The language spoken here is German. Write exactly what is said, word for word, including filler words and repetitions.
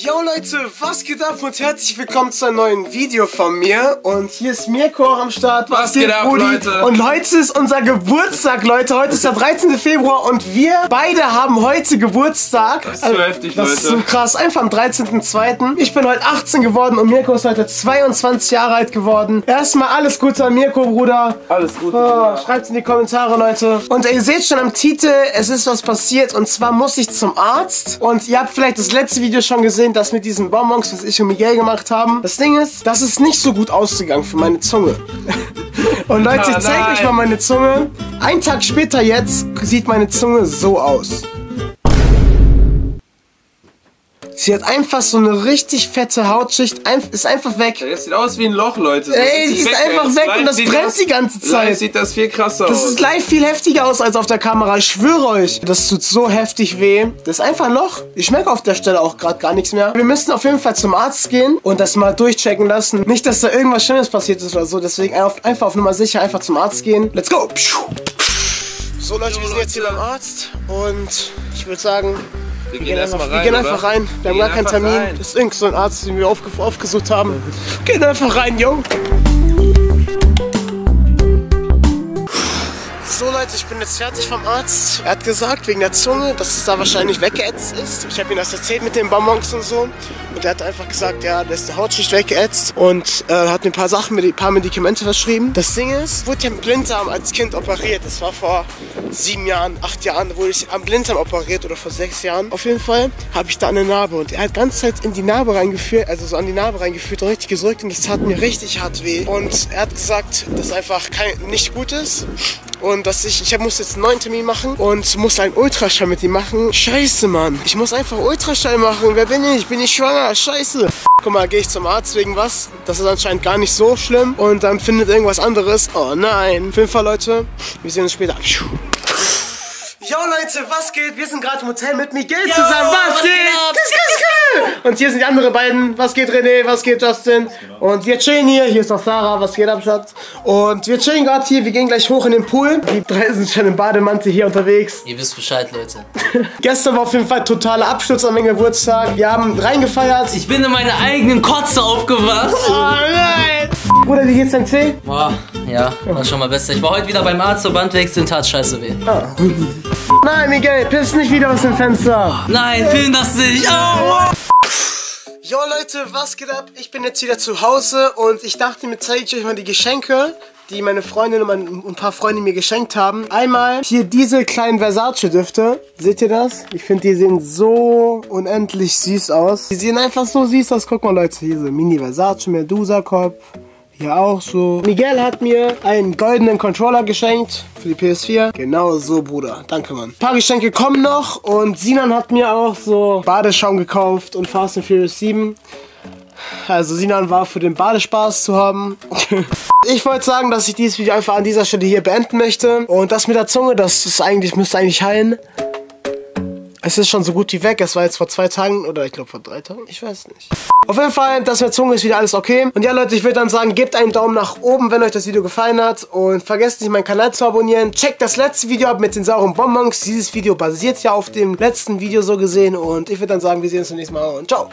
Yo Leute, was geht ab und herzlich willkommen zu einem neuen Video von mir. Und hier ist Mirko am Start. Was, was geht ab, Rudi? Leute? Und heute ist unser Geburtstag, Leute. Heute ist der dreizehnte Februar und wir beide haben heute Geburtstag. Das ist so heftig, Leute. Das ist so krass. Einfach am dreizehnten zweiten Ich bin heute achtzehn geworden und Mirko ist heute zweiundzwanzig Jahre alt geworden. Erstmal alles Gute an Mirko, Bruder. Alles Gute, oh, Bruder. Schreibt's in die Kommentare, Leute. Und ihr seht schon am Titel, es ist was passiert. Und zwar muss ich zum Arzt. Und ihr habt vielleicht das letzte Video schon gesehen, das mit diesen Bonbons, was ich und Miguel gemacht haben. Das Ding ist, das ist nicht so gut ausgegangen für meine Zunge. Und Leute, ich zeig euch mal meine Zunge. Einen Tag später jetzt sieht meine Zunge so aus. Sie hat einfach so eine richtig fette Hautschicht, ist einfach weg. Das sieht aus wie ein Loch, Leute. Das Ey, die ist weg, einfach weg und das brennt die ganze Zeit. Sieht das viel krasser aus. Das sieht live viel heftiger aus als auf der Kamera, ich schwöre euch. Das tut so heftig weh. Das ist einfach ein Loch. Ich merke auf der Stelle auch gerade gar nichts mehr. Wir müssen auf jeden Fall zum Arzt gehen und das mal durchchecken lassen. Nicht, dass da irgendwas Schlimmes passiert ist oder so. Deswegen einfach auf Nummer sicher einfach zum Arzt gehen. Let's go! So Leute, wir sind jetzt hier beim Arzt und ich würde sagen... Wir gehen, wir gehen einfach rein. Wir gehen einfach oder? rein. Wir, wir haben gar keinen Termin. Rein. Das ist irgend so ein Arzt, den wir aufge aufgesucht haben. Wir gehen einfach rein, yo. So Leute, ich bin jetzt fertig vom Arzt. Er hat gesagt, wegen der Zunge, dass es da wahrscheinlich weggeätzt ist. Ich habe ihm das erzählt mit den Bonbons und so. Und er hat einfach gesagt, ja, da ist die Hautschicht weggeätzt. Und äh, hat mir ein paar Sachen, ein paar Medikamente verschrieben. Das Ding ist, wurde ja am Blinddarm als Kind operiert. Das war vor sieben Jahren, acht Jahren, wurde ich am Blinddarm operiert oder vor sechs Jahren. Auf jeden Fall habe ich da eine Narbe. Und er hat die ganze Zeit in die Narbe reingeführt, also so an die Narbe reingeführt und richtig gedrückt. Und das tat mir richtig hart weh. Und er hat gesagt, dass einfach kein, nicht gut ist. Und dass ich, ich muss jetzt einen neuen Termin machen und muss einen Ultraschall mit ihm machen. Scheiße, Mann. Ich muss einfach Ultraschall machen. Wer bin ich? Bin ich schwanger? Scheiße. Guck mal, gehe ich zum Arzt wegen was? Das ist anscheinend gar nicht so schlimm. Und dann findet irgendwas anderes. Oh nein. Auf jeden Fall, Leute. Wir sehen uns später. Yo, Leute, was geht? Wir sind gerade im Hotel mit Miguel Yo, zusammen. Was, was geht? geht Und hier sind die anderen beiden. Was geht, René? Was geht, Justin? Und wir chillen hier. Hier ist noch Sarah. Was geht, Schatz? Und wir chillen gerade hier. Wir gehen gleich hoch in den Pool. Die drei sind schon im Bademantel hier unterwegs. Ihr wisst Bescheid, Leute. Gestern war auf jeden Fall totaler Absturz an meinem Geburtstag. Wir haben reingefeiert. Ich bin in meiner eigenen Kotze aufgewacht. Oh nein! Bruder, wie geht's dein Zeh? Boah, ja, war schon mal besser. Ich war heute wieder beim Arzt zur Bandwechsel und tat scheiße weh. Ah. Nein, Miguel, piss nicht wieder aus dem Fenster. Nein, film das nicht. Oh. Jo Leute, was geht ab? Ich bin jetzt wieder zu Hause und ich dachte mir, zeige ich euch mal die Geschenke, die meine Freundin und ein paar Freunde mir geschenkt haben. Einmal hier diese kleinen Versace-Düfte. Seht ihr das? Ich finde, die sehen so unendlich süß aus. Die sehen einfach so süß aus. Guck mal, Leute, hier so Mini-Versace, Medusa-Kopf. Ja, auch so. Miguel hat mir einen goldenen Controller geschenkt für die P S vier. Genau so, Bruder. Danke, Mann. Ein paar Geschenke kommen noch. Und Sinan hat mir auch so Badeschaum gekauft und Fast and Furious sieben. Also Sinan war für den Badespaß zu haben. Ich wollte sagen, dass ich dieses Video einfach an dieser Stelle hier beenden möchte. Und das mit der Zunge, das ist eigentlich, müsste eigentlich heilen. Es ist schon so gut wie weg. Es war jetzt vor zwei Tagen oder ich glaube vor drei Tagen. Ich weiß nicht. Auf jeden Fall, das mit Zunge ist wieder alles okay. Und ja, Leute, ich würde dann sagen, gebt einen Daumen nach oben, wenn euch das Video gefallen hat. Und vergesst nicht, meinen Kanal zu abonnieren. Checkt das letzte Video ab mit den sauren Bonbons. Dieses Video basiert ja auf dem letzten Video so gesehen. Und ich würde dann sagen, wir sehen uns beim nächsten Mal. Und ciao.